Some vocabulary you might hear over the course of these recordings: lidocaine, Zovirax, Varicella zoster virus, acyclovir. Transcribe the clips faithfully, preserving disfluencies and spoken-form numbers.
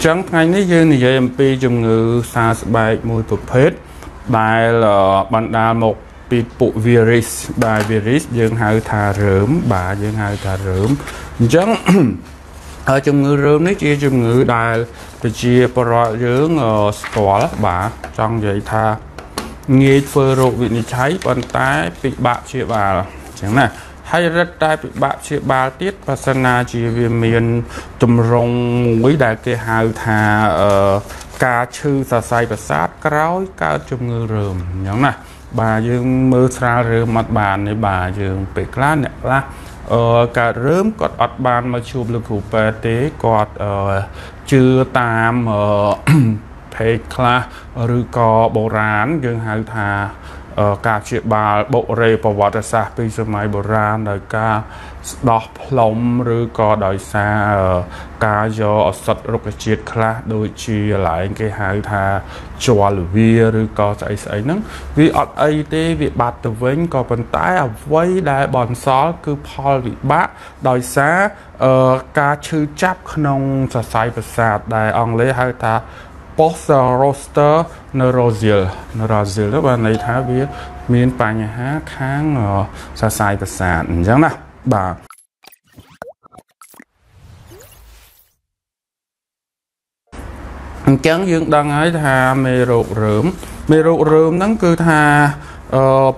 Chẳng ngày nay như này em pi chủng ngữ sa bài mùi bột hết bài là bản đa một pi bộ virus bài virus dương hai thà rớm bà dương hai thà rớm chẳng ở chủng ngữ rớm này chia chủng ngữ đài từ chia pro dương ở tòa bà trong vậy thà nghe phơi rộ vị này cháy bàn tay bị bạ chia bà chẳng này hay rất tai bị bạ chia ba tiết và sana chia về miền tùm rồng mũi đại kia hào thà ca chư sa say và sát cáo ca chùm ngư rườm nhóm này bà dương mơ xa rơm mặt bàn này bà dương bị lá nẹ lá cả rớm cọt ọt bàn mà chụp lực hụp tế cọt chưa tam thầy lá rư co bổ rán dương hào thà cả chuyện bà bộ rê bảo vật xa bây giờ máy bộ ra đời ca đọc lòng rồi có đời xa ca do sật rục chiếc khá đôi chi lại cái hai thà cho lưu vi rồi có chạy xảy nâng vì ọt ấy tế việc bạc tử vinh có vấn tái ở vây đại bọn xó cứ phò vị bác đời xa ca chư chắp nông xa sai vật xa đại ông lấy hai thà Varicella zoster virus virus đó bạn này tháo biết miền Tây nhà hát kháng ở sa sai bờ sàn chẳng nào bà chẳng dương đang ấy thà mê rượu rượm mê rượu rượm nắng cứ thà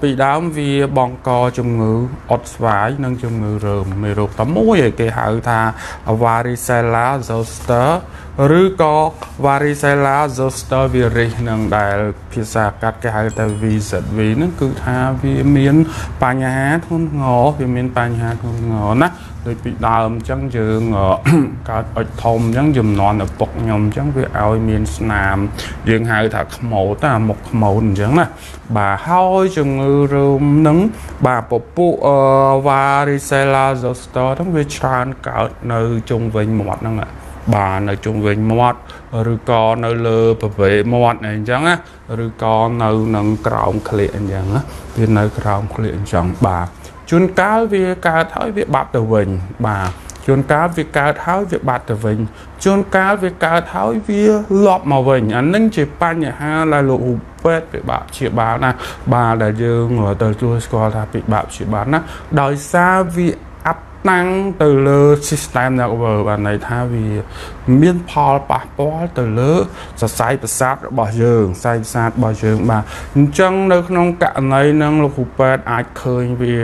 bị đám vì bọn co chủng ngữ ọt vải nâng chủng ngữ rượm mê rượu tắm mũi vậy kì hậu thà Varicella zoster rư có Varicella zoster virus nâng đại pizza cắt cái hai tay vi giật vì nó cứ tha vì miền Tây nhà hát thôn ngõ vì miền Tây nhà hát thôn ngõ nè rồi bị đàm trắng trường ở cả ở thôn trắng dùm non ở bọc nhom trắng với ao miền Nam riêng hai thằng mẫu ta một mẫu trắng nè bà hôi trường ngư rơm nắng bà bộ bộ Varicella zoster thằng vi tràn cả nơi chung với một năng ạ bà nơi chung với một rồi có nơi lơ bảo vệ một này chẳng á rồi có nơi nâng cọng khệ chẳng á vì nơi cọng khệ chẳng bà chôn cá vì cá tháo việc bạt đầu vịnh bà chôn cá vì cá tháo việc bạt đầu vịnh chôn cá vì cá tháo vì lọp màu vịnh anh nâng chỉ pan nhà ha là lộ quét bị bạo chị bà nè bà là dương ở tờ tôi có là bị bạo chị bà nè đòi xa vì năng từ lơ system nào của bạn này tha vì miên pol bạc bó từ lơ sẽ sai bật sát bỏ giường sai sát bỏ giường mà chẳng được nông cạn này năng lục hụp bẹt ai khơi vì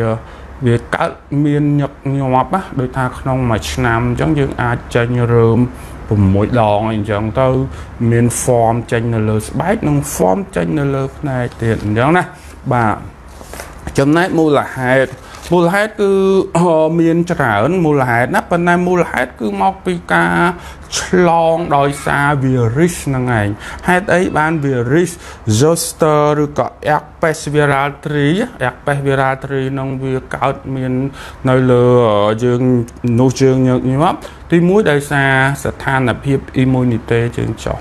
vì các miên nhập nhọp á đôi ta không mạch nằm chẳng dương ai chanh rơm cùng mỗi đòn anh chẳng tao miên form chanh lơ bách nông form chanh lơ này tiền đó nè bà chấm nét mua là hai mùa hết cứ miền trả ơn mùa hết nắp bên này mùa hết cứ mọc pika long đòi xa virus năng ảnh hết ấy ban virus zoster rồi có ecpesviratri ecpesviratri nông việc cao miền nơi lừa dương nô trường nhật như vậy tuy mũi đòi xa sẽ than là hiệp immunity trường trọng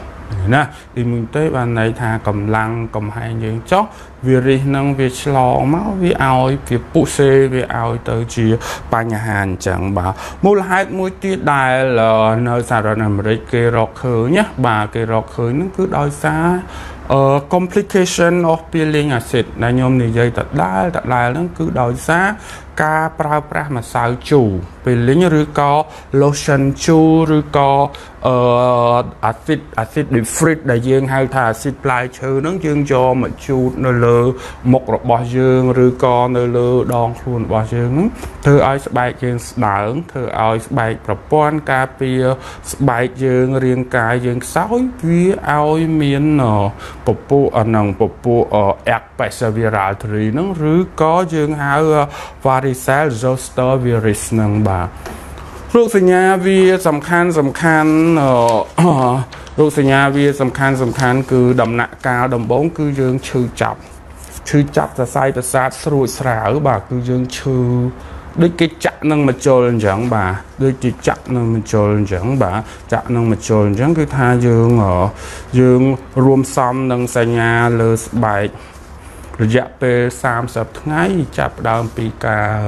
nè immunity ban này thà cầm lăng cầm hai những chóc virus năng việc lò máu với ao việc bù xê với ao tới chia ba nhà hàng chẳng bà mua là hai mũi tiết đài là nơi xả ra nằm đấy kê rọt khởi nhá bà kê rọt khởi nó cứ đòi xa Uh, complication of peeling acid là nhôm này dây tật đai tật đai nó cứ đòi xa ca pra pra mà sao chủ peeling rồi có lotion chu rồi có uh, acid acid defrit đại dương hay thà acid play chư nó dương cho mà chu nơi lơ một rồi bỏ dương rồi có nơi lơ đòn luôn bỏ dương thưa ai bài dương đảng thưa ai bài propon ca pia bài dương riêng cái dương sói với ai miền nọ bộ bộ ở nông bộ bộ ở ecpesviral thì nó rứ có dương hào Varicella zoster virus nâng bà rút sinh nhà vì sầm khan sầm khan rút sinh nhà vì sầm khan sầm khan cứ đầm nạ cao đầm bốn cứ dương chư chọc chư chọc là sai là sát rồi sả bà cứ dương chư đôi cái chặt năng mà trôi lên chẳng bà đôi cái chặt năng mà trôi lên chẳng bà chặt năng mà trôi lên chẳng cứ tha dương ở dương rôm xăm năng xây nhà lơ bài dạ pe sam sập ngay chặt đam pika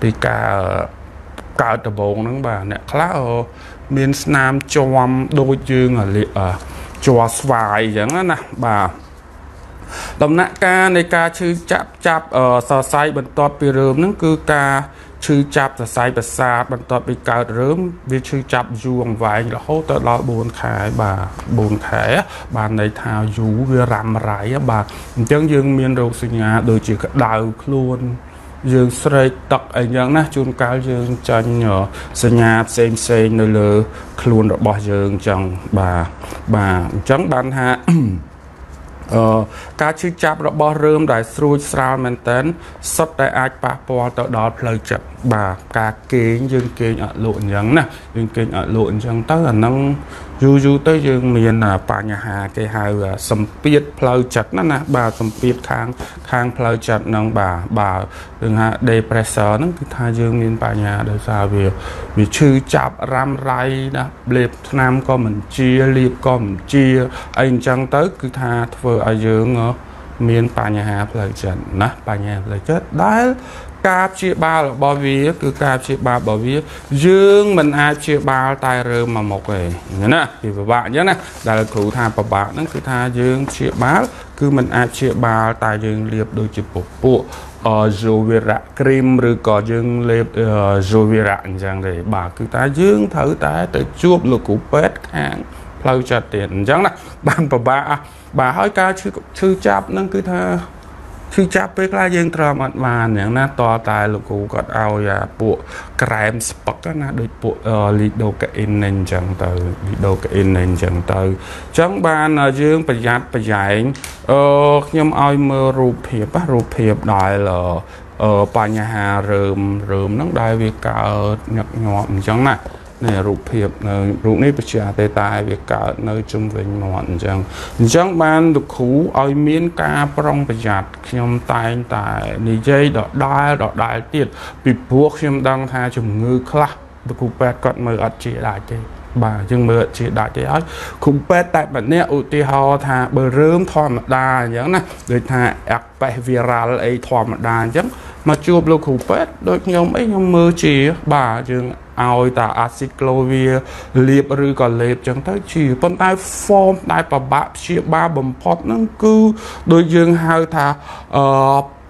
pika cả tờ bồn năng bà nè khá miền Nam chom đôi dương ở liệt ở chùa xoài giống nè bà đồng nát ca này ca chư chạp chạp ở sờ sai bận to bị rớm nâng cứ ca chư chạp sờ sai bận xa bận to bị cao rớm vì chư chạp ruộng vài là hỗ trợ lo buồn khải bà buồn khải bà này thao dú về làm rải bà chẳng dương miền đầu sinh nhà đời chỉ đào luôn dương sợi tật ấy giống nè chun cao dương chân nhở sinh nhà xem xem nơi lơ luôn rồi bỏ dương chẳng bà bà chẳng ban hạ Ờ, cá chư chạp đó bỏ rơm đại sôi sao mến tên sắp đại ách bác bỏ tạo đó lời chạp bà cá kính dương kính ở lộn nhấn nè dương kính ở lộn nhấn tất là nâng dù dù tới dương miền là bà nhà hà cái hai là xâm biết lời chạp nè bà xâm biết kháng kháng lời chạp nâng bà bà đừng hạ depressor nâng cái thai dương miền bà nhà đời sao vì vì chư chạp ram rai nè liệp nam có mình chia liệp có mình chia anh chẳng tới cứ tha vừa ở dưỡng miền bà nhà hà lời trận nè bà nhà lời chết đấy cáp chia ba là bao vía cứ cáp chia ba bao vía dương mình ai chia ba tay rơ mà một cái nhớ nè thì với bạn nhớ nè đây là cụ tha bà bạn nó cứ tha dương chia ba cứ mình ai chia ba tay dương liệp đôi chữ bộ bộ ở Zovirax cream rồi có dương liệp Zovirax rằng để bà cứ ta dương thử tay tới chuột lục cụ pet hàng lời chặt tiền chẳng nè bạn bà bà bà hỏi ca chư chư chạp nâng cứ tha chư chạp với la dương trò mặt màn những na to tài lục cụ có ao và bộ crème sport các na đôi bộ lidocaine nên chẳng từ lidocaine nên chẳng từ chẳng ban là dương bây giờ bây giờ nhưng ai mơ rụp hiệp á rụp hiệp đại là ở bà nhà hà rườm rườm nắng đại việt cả nhập ngọt chẳng này này rụp hiệp rụp này bây giờ tê tài việc cả nơi chung vinh mọn rằng chẳng ban được khú ôi miên ca prong bây giờ khiêm tay tại đi dây đỏ đai đỏ đai tiệt bị buộc khiêm đang tha chủng ngư khla được cụ pet còn mơ ắt chỉ đại thế bà nhưng mơ chỉ đại thế ấy cụ pet tại bản nè ưu ti ho tha bờ rơm thòm đa giống này rồi tha ép viral ấy thòm đa giống mà chụp lô cụ pet đôi nhóm ấy nhóm mơ chỉ bà chừng ao ta acyclovir liệp rư còn liệp chẳng thấy chỉ con tai form tai bà bạ chia ba bầm phọt nâng cư đôi dương hai thà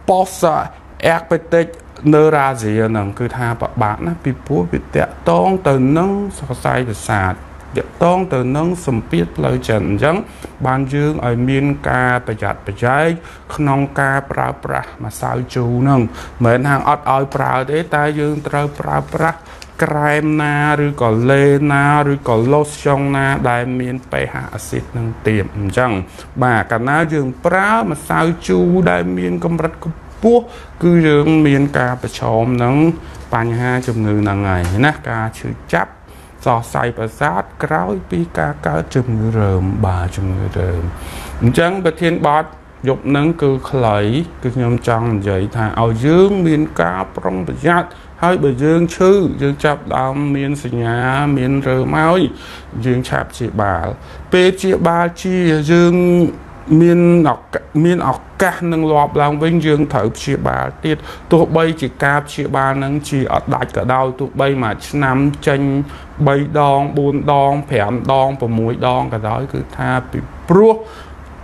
posa epitic nơ ra gì nâng cư tha bà bạ nó bị búa bị tẹt toang từ nâng so sai được sạt tẹt toang từ nâng sầm biết lời chẩn chẳng ban dương ở miền ca bây giờ bây giờ non ca pra pra mà sao chú nâng mến hàng ót ói pra để tai dương trâu pra pra crème na rồi có lê na rồi có lotion na đại miền tây hạ xịt nâng tiệm chẳng bà cả na dương pra mà sao chú đại miền cầm rạch cầm buộc cứ dương miền ca bà chom nâng bàn ha chùm ngư nâng ngày nè ca chữ chắp so sai bà sát cáo pi ca ca chùm ngư rờm bà chùm ngư rờm chẳng bà thiên bọt dục nâng cứ khởi cứ nhầm chẳng vậy thà ao dương miền ca prong bà giác hơi bởi dương chư dương chạp đám miền sinh nhà miền rơ máu dương chạp chị bà bê chị bà chị dương miền ọc miền ọc cát nâng lọp lòng vinh dương thở chị bà tiết tụi bay chị cạp chị bà nâng chị ọt đạch ở đâu tụi bay mà nắm chanh bay đong bốn đong phẻm đong và muối đong cả đó cứ tha bị búa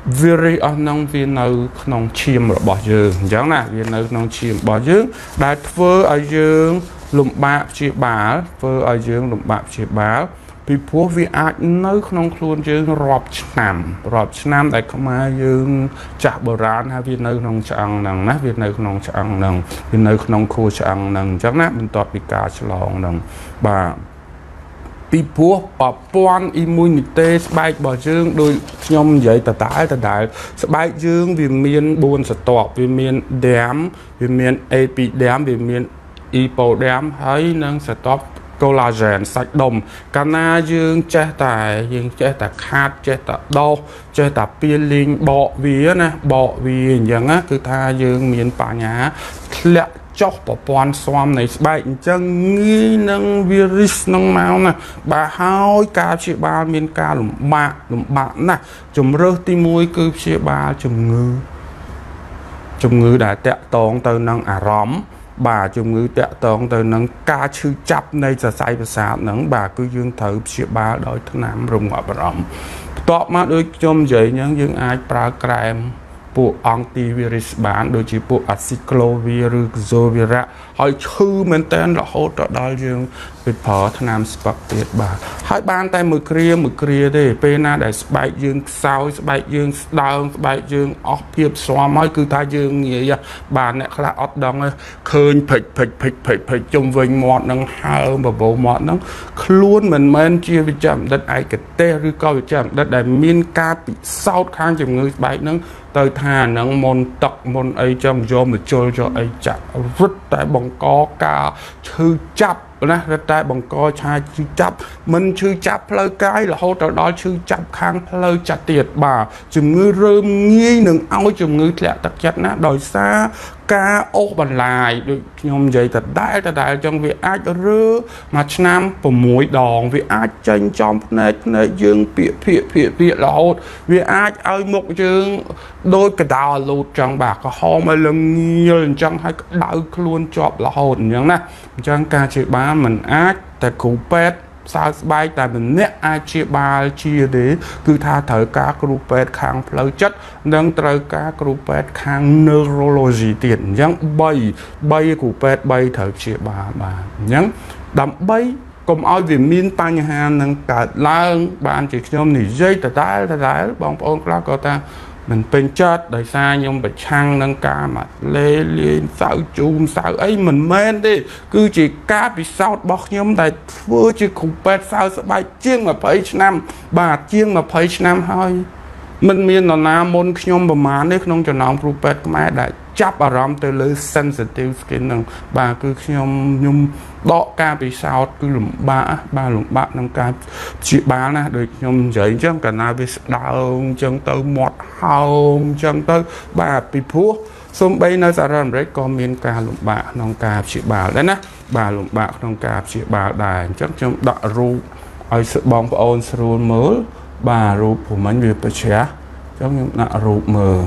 vì anh nông viên nấu nông chim rồi bỏ dương giống này viên nấu nông chim bỏ dương đại phơi ở dương lụm bạc chỉ bá phơi ở dương lụm bạc chỉ bá vì phố vì ai nấu nông luôn dương rọp nam rọp nam đại không ai dương chả bờ rán ha viên nấu nông chăng nằng nát viên nấu nông chăng nằng viên nấu nông khô chăng nằng chắc nát mình tọt bị cá chòng nằng bà bị búa bọt bón immunity bay bò dương đôi nhom vậy tà tái tà đại bay dương vì miền buồn sạt tọp vì miền đám vì miền ap đám vì miền ipo đám thấy năng sạt tọp collagen sạch đồng cana dương che tài dương che tà khát che tà đau che tà peeling bọ vía nè bọ vì nhàng á cứ tha dương miền bà nhá lẹ chọc bỏ bọn xóm này bệnh chân nghi nâng virus nâng máu nè bà hỏi ca chị ba miền ca lùm bạc lùm bạc nè chùm rơ tim môi cư chị ba chùm ngư chùm ngư đã tẹo tốn từ nâng ả róm bà chung ngư tệ tông tới nâng ca chư chấp này sẽ sai và sạc nâng bà cứ dương thử chìa ba đối thân nắm rung ở bà rộng. Tốt mà đôi chung dưới những dương ai bà kèm bộ antivirus bán đối chí bộ acyclovir Zovirax hỏi chư mình tên là hốt ở đó dương việc phó thân nắm sạc tiết bà hỏi bàn tay mực kia mực kia thì bên là để sạc dương sao sạc dương đau sạc dương ốc hiệp xóa mới cứ thay dương như vậy bà này là ốc đông khơi phịch phịch phịch phịch phịch chung vinh mọt nâng hào và bố mọt nâng luôn mình mên chia với chậm đất ai cái tê rư coi với chậm đất đầy miên ca bị sao kháng chậm ngư sạc nâng tới thà nâng môn tộc môn ấy chậm dô mà chơi cho ấy chậm rứt tại bóng có cả thư chập nè rất tại bằng coi chai chư chấp mình chư chấp lời cái là hỗ trợ đó chư chấp kháng lời trả tiền bà chùm ngư rơm nghi nâng áo chùm ngư lẹ tật chất nè đòi xa ca ô bằng lại được nhôm dây thật đại thật đại trong việc ai đó rơ mà nam của mũi đòn vì ai tranh trong này này dương phía phía phía phía là hốt vì ai ơi một chương đôi cái đào lụt trong bạc có hôm ấy lần nhiều trong hai đau luôn chọp là hồn nhắn nè chẳng ca chị ba mình ác tại cụ pet sao bay tại mình nét ai chia ba chia để cứ tha thở ca grupet kháng phẫu chất nâng trời ca grupet kháng neurology tiền nhắn bay bay cụ pet bay thở chia ba bà nhắn đậm bay cùng ai vì miên tăng hà nâng cả lang bạn chỉ trong nỉ dây tại tại tại bóng ôn lá có ta mình bên chết đời xa nhưng mà chăng nâng ca mà lê lên sao chùm sao ấy mình men đi cứ chỉ cá bị sao bọc nhóm tại vừa chỉ khủng bếp sao sẽ bài chiêng mà phải năm bà chiêng mà phải năm thôi mình miên là nam môn nhóm bà má nếu không cho nóng khủng bếp mà đã chấp ở rõm tới lưới sensitive skin nâng bà cứ nhóm nhóm đó ca bị sao cứ lùm bã ba lùm bã nâng ca chị bá là được nhóm giấy chứ cả nào bị đau chân tới mọt hồng chân tới bà bị phú xong bây nó ra rằm đấy có miên ca lùm bã nâng ca chị bà đấy nè bà lùm bã nâng ca chị bà đài chắc trong đọa ru ai sự bóng và ôn sưu mới bà ru của mình việc bà trẻ trong những đọa ru mờ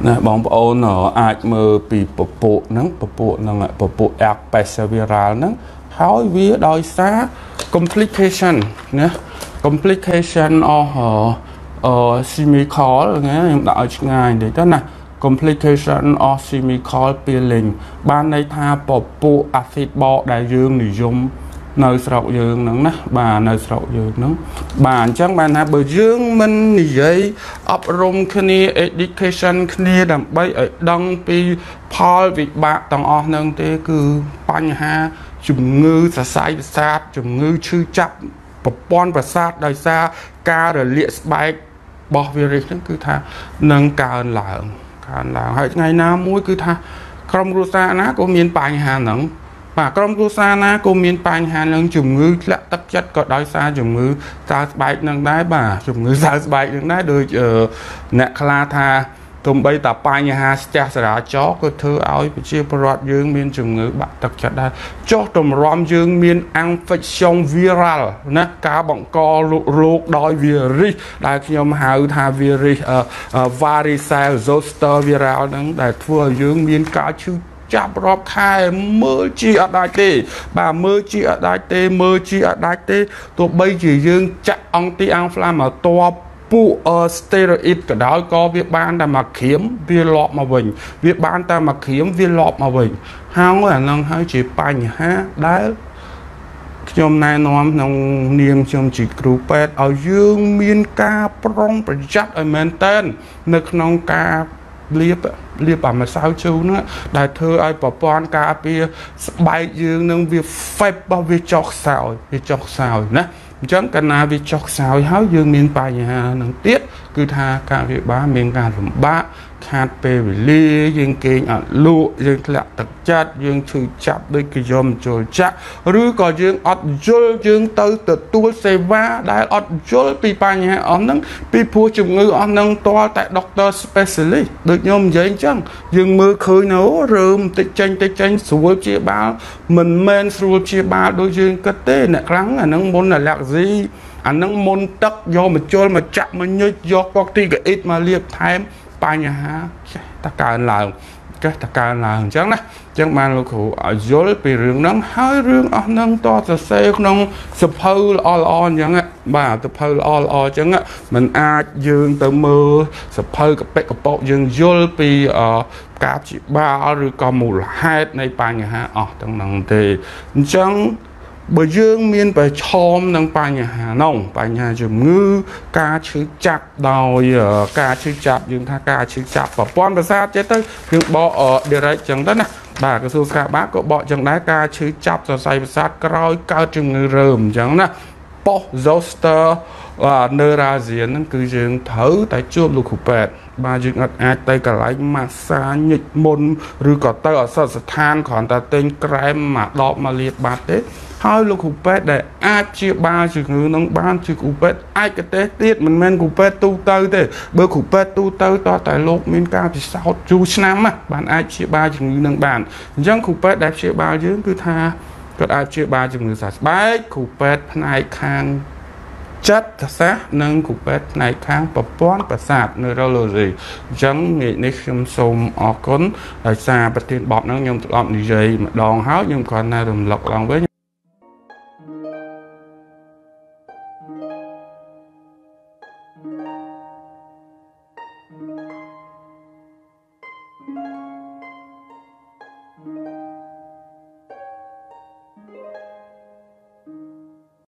nè bóng ôn nó ai mơ bị bộ bộ nắng bộ bộ nắng bộ bộ ạc bài xe viral nắng hỏi vía đôi xa complication nè complication ở ở simicol nghe em đã ở ngày để đó nè complication ở simicol peeling ban này tha bộ bộ acid bọ đại dương để dùng nơi sầu dương nắng nè bà nơi sầu dương nắng bà chẳng bà nè bởi dương mình như vậy ấp rung khní education khní đầm bay ở đông pi Paul vị bạc tầng o nâng thế cứ banh ha chùm ngư sa sai sát chùm ngư chư chập bập bon và sát đời xa ca rồi liệt bay bỏ virus cứ tha nâng ca hơn là ca là hãy ngày nào mũi cứ tha không rút ra nó có miền banh hà nắng mà trong cô xa na cô miên bánh hà nâng chùm ngư là tấp chất có đói xa chùm ngư sao bạch nâng đáy bà chùm ngư sao bạch nâng đáy đôi chờ nẹ khá tha tùm bây tạp bánh hà sẽ ra chó cơ thơ áo chia bọt dương miên chùm ngư bạc tấp chất đáy chó tùm rõm dương miên ăn phạch xong viral nè cá bọng co lụt lụt đói virus đại nhóm hào thà virus Varicella zoster virus nâng đại thua dương miên cá chứ chạp rộp khai mơ chi ở đại tế bà mơ chi ở đại tế mơ chi ở đại tế tụi bây chỉ dương chắc ông tí ăn phá mà to phụ ở steroid cả đó có việc bán ta mà kiếm việc lọp mà bình việc bán ta mà kiếm việc lọp mà bình hao là nâng hai chỉ bánh ha đấy trong này nó nông niềm trong chỉ grupet ở dương miên ca prong và chắc ở mến tên nực nông ca liếp liếp bà mà sao chú nữa đại thư ai bà bọn cá bia bài dương nâng việc phép bao việc chọc xào việc chọc xào nè chẳng cần là việc chọc xào háo dương miền bài nhà nâng tiết cứ tha cả việc ba miền cả lùm ba khát bê vì ly dương kinh ở lụ dương lạc tật chát dương thư chạp đôi kỳ dùm trôi chát rưu có dương ọt dôi dương tư tự tuốt xe vã đại ọt dôi bì bà nhà ổng nâng bì phù chùm ngư ổng nâng toa tại doctor specialist được nhôm dây chăng dương mơ khơi nấu rơm tích chanh tích chanh xuống chia ba mình men xuống chia ba đôi dương cất tê nè rắn là nâng môn là lạc gì ảnh nâng môn tắc do mà trôi mà chạm mà nhớ do có tí cái ít mà liệp thêm bà nhà ha tất cả là cái tất cả là chẳng nè chẳng mà lúc cụ ở dưới bị rừng nắng hơi rừng ở nâng to là xe nông sụp hư là on chẳng ạ bà sụp hư là o chẳng ạ mình ai dương từ mưa sụp hư cái bẹt cái bộ dương dưới bị ở cáp chỉ ba rồi còn một là hai này ba nhà ha ở trong nông thì chẳng bởi dương miên phải chom đang bài nhà Hà Nông bài nhà chùm ngư ca chữ chạp đòi ca chữ chạp dương tha ca chữ chạp và quan và sát chết tới nhưng bỏ ở địa đại chẳng đất nè bà cái số ca bác có bỏ chẳng đá ca chữ chạp rồi say và sát coi cao chùm ngư rơm chẳng nè bỏ zoster và nơ ra diễn nó cứ dương thấu tại chuột lục hụp bẹt bà dương ngặt ai tay cả lấy massage nhịch môn rồi có tay ở sơ sơ than còn ta tên krem mà đọp mà liệt bạc đấy hai lúc hụp bếp để ai chia ba chữ ngữ nóng ban chữ hụp bếp ai cái tế tiết mình men hụp bếp tu tơ thế bơ hụp bếp tu tơ to tại lúc mình cao thì sao chú năm á bạn ai chia ba chữ ngữ nóng bàn dân hụp bếp đẹp chia ba chứ cứ tha còn ai chia ba chữ ngữ sạch bái hụp bếp này khang chất xác nâng hụp bếp này khang và bón và sạch nơi đâu là gì dân nghĩ nếch xâm xôm ở cốn ở xa và tiền bọt nó nhông tự lọng như gì mà đòn háo nhưng còn này đồng lọc lòng với you.